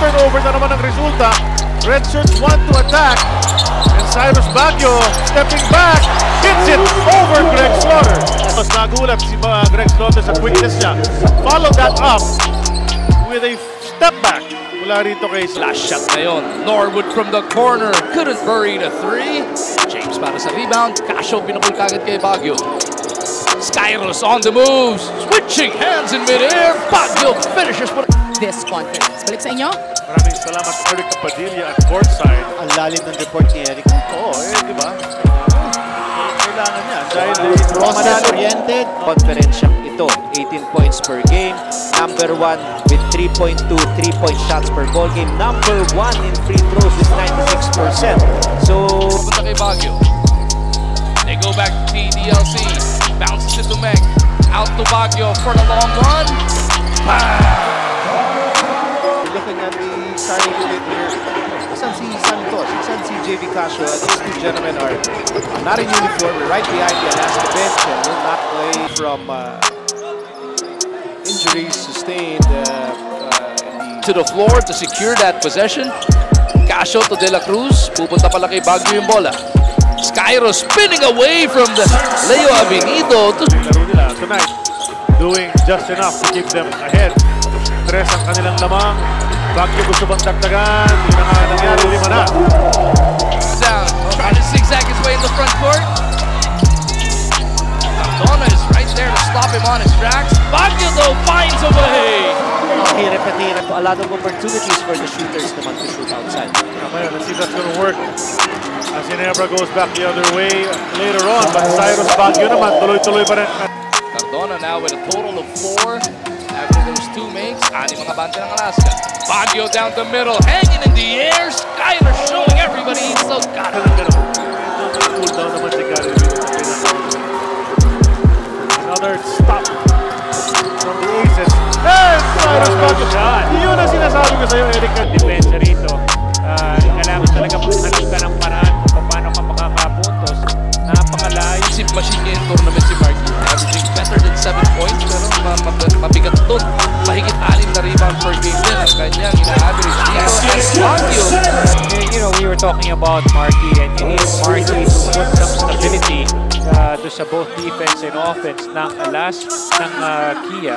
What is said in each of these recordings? turnover na naman ang resulta. Red Shirts want to attack. And Cyrus Baguio stepping back. Hits it over Greg Slotter. Mas nagulat si Greg Slotter sa quickness niya. Follow that up with a step back. Mula rito kay Slash shot na yun. Norwood from the corner. Couldn't bury the three. James para sa rebound. Casio pinukul kagad kay Baguio. Skyros on the moves. Switching hands in midair. Baguio finishes for this contest. Balik sa inyo. Maraming salamat Eric Kapadilio at courtside. Ang lalim ng report ni Eric. Oo, eh, di ba? Kailangan niya. Dahil process-oriented. Konferensyang ito. 18 points per game. Number 1 with 3.2 3-point shots per ball game. Number 1 in free throws with 96%. So, papunta kay Baguio. They go back to TDLC. Bounces to Meg. Out to Baguio for the long run. Bang! Looking at the starting unit here, isang si Santos, isang si JV Casio, and these two gentlemen are not in uniform, right behind the Alaska bench and will not play from injuries sustained to the floor to secure that possession. Casio to De La Cruz, pupunta pala kay Baguio yung bola. Skyro spinning away from the Leo Abinido to... Tonight, doing just enough to keep them ahead. Tres ang kanilang lamang. Baguio gusto bang dagdagan? Yun ang nangyari, lima na. Down, trying to zigzag his way in the front court. Tardona is right there to stop him on his tracks. Baguio though finds a way. Hirap at hirap. A lot of opportunities for the shooters naman to shoot outside. Let's see if that's gonna work. As Ginebra goes back the other way later on. But Cyrus Baguio naman, tuloy-tuloy pa rin. Tardona now with a total of 4. After those two makes, anim mga bante ng Alaska. Baguio down the middle, hanging in the air. Skyler showing everybody he's so got it. Another stop from the Aces. And Cyrus Baguio shot. Yun ang sinasabi ko sa'yo, Eric. Depensa rito. Kailangan talaga maghanap ka ng paraan kung paano ka makakapuntos. Napakalayo. Si Machine Tournament si Marky. Everything better than 7 points. Pero mabigat doon. Mahigit 6 na rebound per game din. Ang kanyang ina-average dito at Baguio. You know, we were talking about Marky and you need Marky to put some stability to sa both defense and offense ng Kia.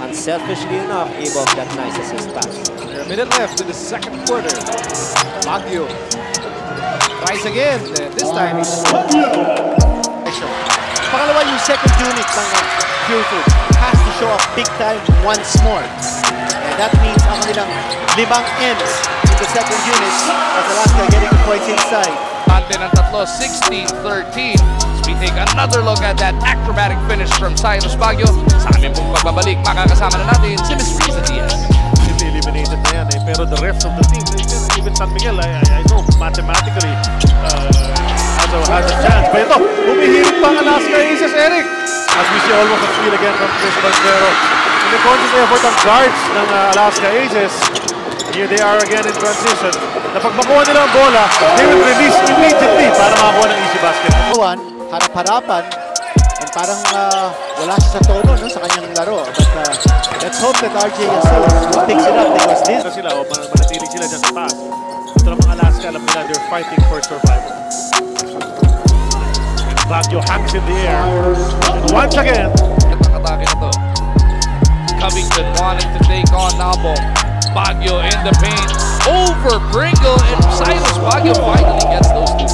Unselfishly enough, gave off that nice assist pass. There a minute left in the second quarter. Baguio tries again. This time he's... Pangalawa yung second unit ng Beaufort has to show up big time once more. And that means ang kanilang limang ends in the second unit as Alaska getting points inside. Ante ng tatlo, 16-13. We take another look at that acrobatic finish from Cyrus Baguio. Sa aming pong pagbabalik, makakasama na natin si Miss Risa Diaz. Eliminated na yan eh, pero the rest of the team, even San Miguel, I know mathematically, has a chance. But ito, humihirit pang Alaska Aces, Eric. As we see almost a steal again from Chris Banchero. In the conscious effort of guards ng Alaska Aces, here they are again in transition. Kapag makuha nila ang bola, they will release immediately para makuha ng easy basket. Harap-harapan, and parang wala siya sa tono no, sa kanyang laro. But let's hope that RJ Yasso picks it up because this... Sila, o manatiling sila dyan sa taas. Ito lang mga Alaska, alam nila, they're fighting for survival. Baguio hangs in the air, and once again, Covington wanting to take on Nabo. Baguio in the paint, over Pringle, and Cyrus Baguio finally gets those two.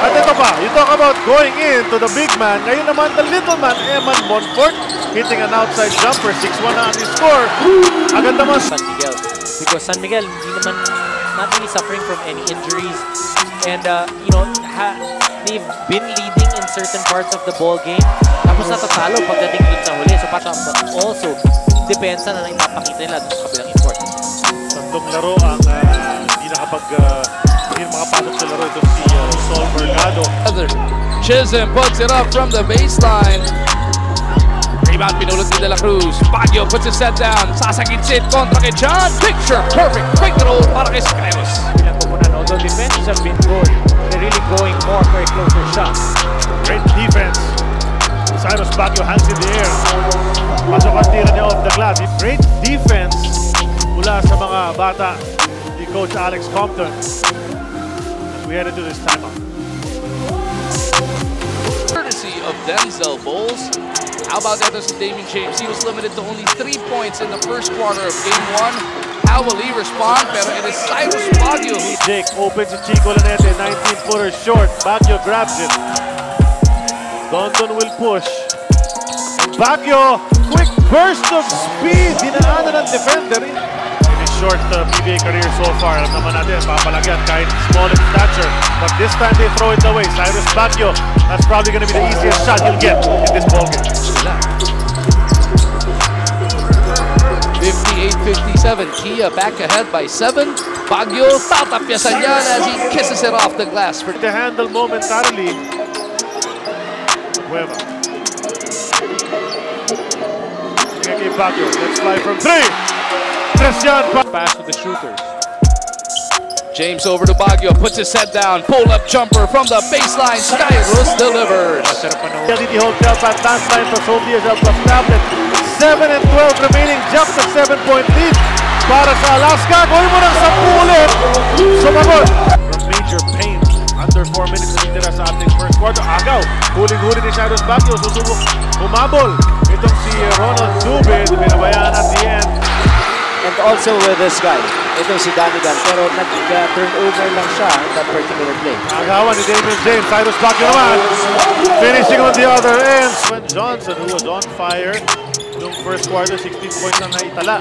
At ito pa, you talk about going in to the big man, ngayon naman the little man, Eman Bonfort, hitting an outside jumper, 6-1 na ang score. Agad naman San Miguel, because San Miguel, hindi naman, not really suffering from any injuries, and you know, they've been leading in certain parts of the ball game. Tapos natatalo pagdating dun sa huli. So also, depensa na lang ipapakita nila dun sa kabilang import. Sandong laro ang hindi makapasok sa laro ito si Sol Vergado. Chism puts it up from the baseline. Rebound pinulot ni De La Cruz. Baguio puts his set down. Sasa kitsit kontra kay John. Picture perfect. Quick roll para kay Skyros. Although defenses have been good, they're really going more for a closer shot. Great defense. Cyrus Baguio hands in the air. Pasok ang tira niya off the glass. Great defense mula sa mga bata ni Coach Alex Compton. We headed to this timeout. Courtesy of Denzel Bowles. How about that to Damian James? He was limited to only 3 points in the first quarter of Game 1. How will he respond? But it is Cyrus Baguio who... Jake opens to Chico Lanete, 19-footer short. Baguio grabs it. Dondon will push. Baguio, quick burst of speed, dinaanan ng defender. In his short PBA career so far, alam naman natin, papalagyan kahit small in stature. But this time they throw it away. Cyrus Baguio, that's probably going to be the easiest shot you'll get in this ballgame. 58-57, Kia back ahead by 7. Baguio, tatapyasan yan as he kisses it off the glass. To handle momentarily. Cueva. Baguio, let's fly from three. Christian Baguio. Pass to the shooters. James over to Baguio, puts his head down. Pull up jumper from the baseline. Skyros delivers. He holds up at last line for Soviets up of tablet. 7 and 12 remaining. Jumps a 7-point lead. Para sa Alaska. Going mo ng 10 ulit. Sumagot. From major pain. Under 4 minutes na titira sa ating first quarter. Agaw. Huling-huli ni Cyrus Baguio. Susubok. Humabol. Itong si Ronald Zubin, pinabayaan at the end. And also with this guy, itong si Danigan, pero nag-turnover lang siya in that particular play. Agawan ni Damian James, Cyrus Baguio naman, finishing on the other end. When Johnson, who was on fire, noong first quarter, 16 points na naitala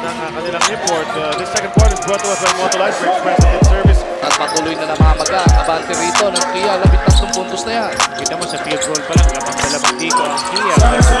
ng kanilang import. This second quarter is brought to us by Motolife for express service. At patuloy na namamaga, abante rito ng Kia, 13 puntos na yan. Kita mo sa field goal pa lang, kapag dalabang dito ang Kia.